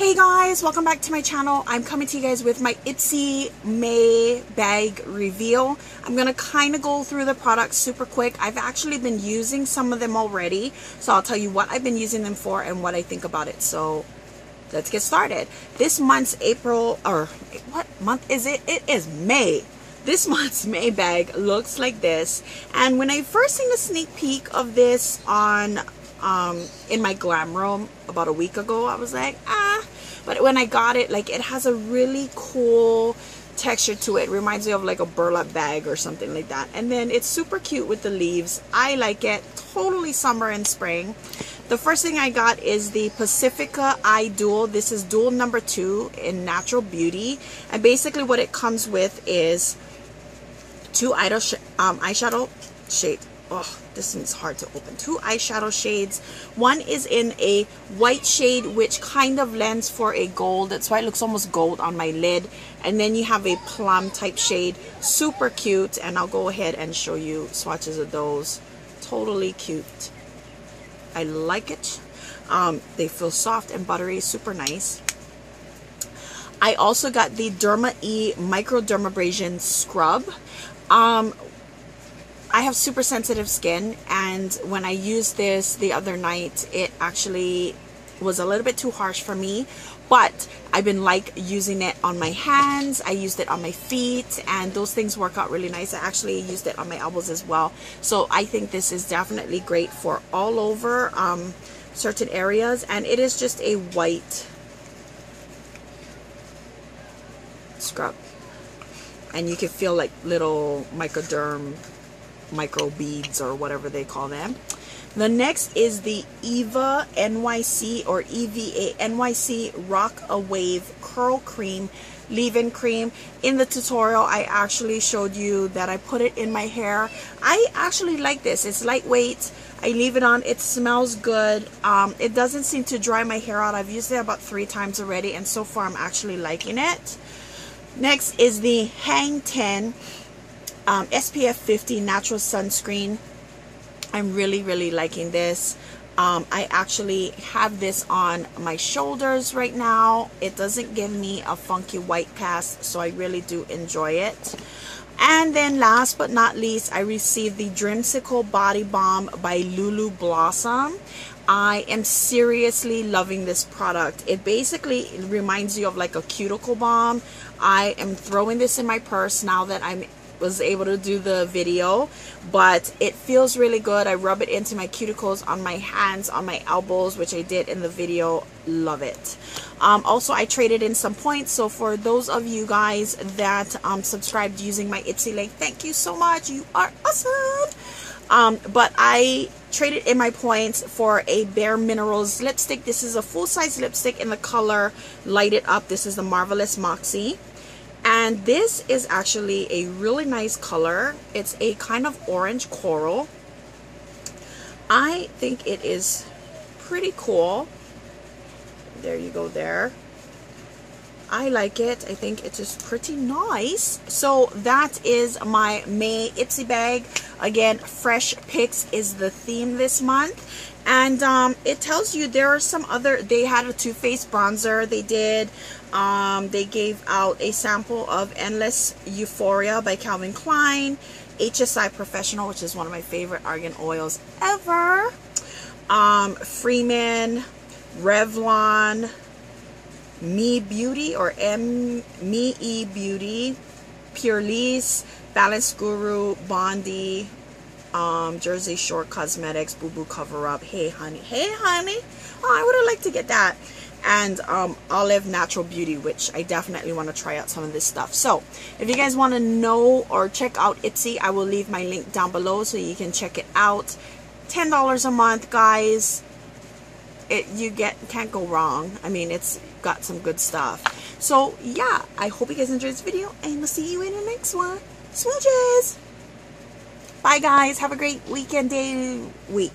Hey guys, welcome back to my channel. I'm coming to you guys with my Ipsy May bag reveal. I'm gonna kind of go through the products super quick. I've actually been using some of them already, so I'll tell you what I've been using them for and what I think about it. So let's get started. This month's April, or what month is it? It is May. This month's May bag looks like this. And when I first seen a sneak peek of this on in my glam room about a week ago, I was like, ah. But when I got it, like, it has a really cool texture to it. Reminds me of like a burlap bag or something like that. And then it's super cute with the leaves. I like it. Totally summer and spring. The first thing I got is the Pacifica Eye Dual. This is dual number 2 in Natural Beauty. And basically what it comes with is two eyeshadow shades. Oh, this one's hard to open. Two eyeshadow shades. One is in a white shade, which kind of lends for a gold. That's why it looks almost gold on my lid. And then you have a plum type shade. Super cute. And I'll go ahead and show you swatches of those. Totally cute. I like it. They feel soft and buttery. Super nice. I also got the Derma E Microdermabrasion Scrub. I have super sensitive skin, and when I used this the other night, it actually was a little bit too harsh for me, but I've been like using it on my hands. I used it on my feet, and those things work out really nice. I actually used it on my elbows as well. So I think this is definitely great for all over certain areas, and it is just a white scrub, and you can feel like little micro beads or whatever they call them. The next is the Eva NYC or EVA NYC Rock a Wave Curl Cream Leave-In Cream. In the tutorial, I actually showed you that I put it in my hair. I actually like this. It's lightweight. I leave it on. It smells good. It doesn't seem to dry my hair out. I've used it about 3 times already, and so far I'm actually liking it. Next is the Hang Ten SPF 50 natural sunscreen. I'm really liking this. I actually have this on my shoulders right now. It doesn't give me a funky white cast, so I really do enjoy it. And then last but not least, I received the Dreamsicle Body Balm by Lulu Blossom. I am seriously loving this product. It basically reminds you of like a cuticle balm. I am throwing this in my purse now that I was able to do the video, but it feels really good. I rub it into my cuticles, on my hands, on my elbows, which I did in the video. Love it. Also, I traded in some points, so for those of you guys that subscribed using my Ipsy link, thank you so much. You are awesome. But I traded in my points for a Bare Minerals lipstick. This is a full-size lipstick in the color Light It Up. This is the Marvelous Moxie. And this is actually a really nice color. It's a kind of orange coral. I think it is pretty cool. There you go there. I like it. I think it is pretty nice. So that is my May Ipsy bag. Again, Fresh Picks is the theme this month. And it tells you there are some other, they had a Too Faced bronzer. They did, they gave out a sample of Endless Euphoria by Calvin Klein, HSI Professional, which is one of my favorite argan oils ever, Freeman, Revlon, Me Beauty or Me Beauty, Pure Lease, Balance Guru, Bondi, Jersey Shore Cosmetics, Boo Boo Cover Up, Hey Honey. Oh, I would have liked to get that. And Olive Natural Beauty, which I definitely want to try out some of this stuff. So if you guys want to know or check out Ipsy, I will leave my link down below so you can check it out. $10 a month, guys. You can't go wrong. I mean, it's got some good stuff. So yeah, I hope you guys enjoyed this video, and we'll see you in the next one. Smooches. Bye guys, have a great week.